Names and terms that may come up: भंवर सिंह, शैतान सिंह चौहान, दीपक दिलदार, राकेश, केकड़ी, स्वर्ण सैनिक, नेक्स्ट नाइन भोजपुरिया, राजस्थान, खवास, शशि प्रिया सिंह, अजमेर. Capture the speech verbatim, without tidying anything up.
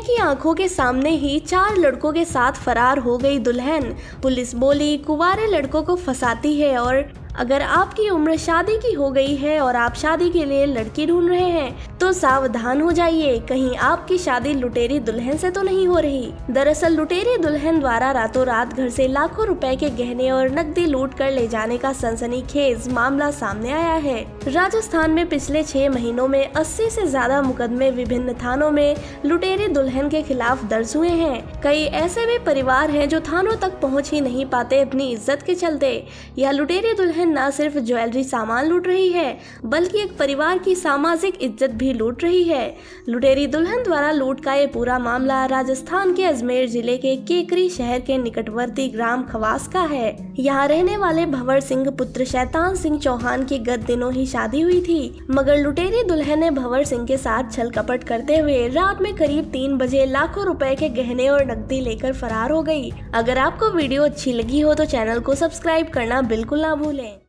दूल्हे की आंखों के सामने ही चार लड़कों के साथ फरार हो गई दुल्हन। पुलिस बोली, कुंवारे लड़कों को फंसाती है और अगर आपकी उम्र शादी की हो गई है और आप शादी के लिए लड़की ढूंढ रहे हैं तो सावधान हो जाइए, कहीं आपकी शादी लुटेरी दुल्हन से तो नहीं हो रही। दरअसल लुटेरी दुल्हन द्वारा रातों रात घर से लाखों रुपए के गहने और नकदी लूट कर ले जाने का सनसनीखेज मामला सामने आया है। राजस्थान में पिछले छह महीनों में अस्सी से ज्यादा मुकदमे विभिन्न थानों में लुटेरी दुल्हन के खिलाफ दर्ज हुए हैं। कई ऐसे भी परिवार है जो थानों तक पहुँच ही नहीं पाते अपनी इज्जत के चलते। यह लुटेरी दुल्हन न सिर्फ ज्वेलरी सामान लूट रही है बल्कि एक परिवार की सामाजिक इज्जत भी लूट रही है। लुटेरी दुल्हन द्वारा लूट का ये पूरा मामला राजस्थान के अजमेर जिले के केकड़ी शहर के निकटवर्ती ग्राम खवास का है। यहाँ रहने वाले भंवर सिंह पुत्र शैतान सिंह चौहान की गत दिनों ही शादी हुई थी, मगर लुटेरी दुल्हन ने भंवर सिंह के साथ छल कपट करते हुए रात में करीब तीन बजे लाखों रुपए के गहने और नकदी लेकर फरार हो गयी। अगर आपको वीडियो अच्छी लगी हो तो चैनल को सब्सक्राइब करना बिल्कुल ना भूलें।